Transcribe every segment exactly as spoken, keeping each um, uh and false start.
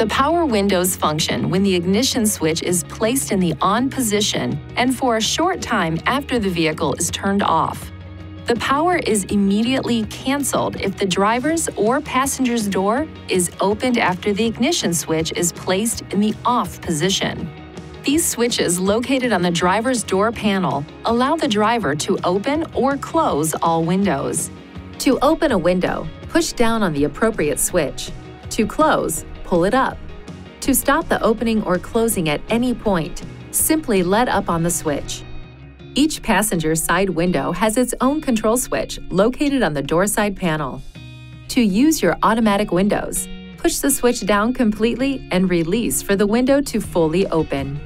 The power windows function when the ignition switch is placed in the on position and for a short time after the vehicle is turned off. The power is immediately canceled if the driver's or passenger's door is opened after the ignition switch is placed in the off position. These switches located on the driver's door panel allow the driver to open or close all windows. To open a window, push down on the appropriate switch. To close, pull it up. To stop the opening or closing at any point, simply let up on the switch. Each passenger side window has its own control switch located on the door side panel. To use your automatic windows, push the switch down completely and release for the window to fully open.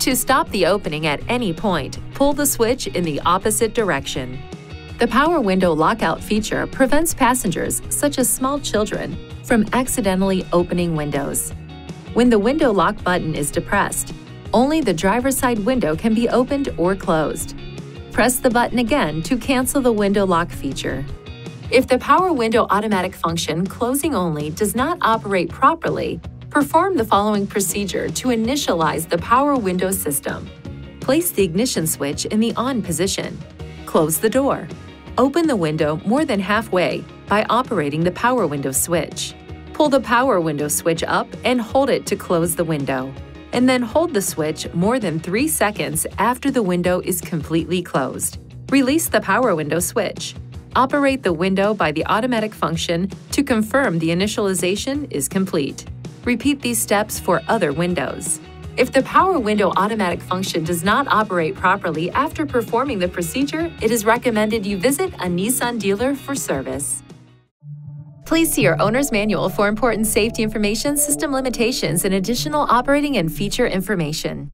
To stop the opening at any point, pull the switch in the opposite direction. The power window lockout feature prevents passengers, such as small children, from accidentally opening windows. When the window lock button is depressed, only the driver's side window can be opened or closed. Press the button again to cancel the window lock feature. If the power window automatic function closing only does not operate properly, perform the following procedure to initialize the power window system. Place the ignition switch in the on position. Close the door. Open the window more than halfway by operating the power window switch. Pull the power window switch up and hold it to close the window, and then hold the switch more than three seconds after the window is completely closed. Release the power window switch. Operate the window by the automatic function to confirm the initialization is complete. Repeat these steps for other windows. If the power window automatic function does not operate properly after performing the procedure, it is recommended you visit a Nissan dealer for service. Please see your owner's manual for important safety information, system limitations, and additional operating and feature information.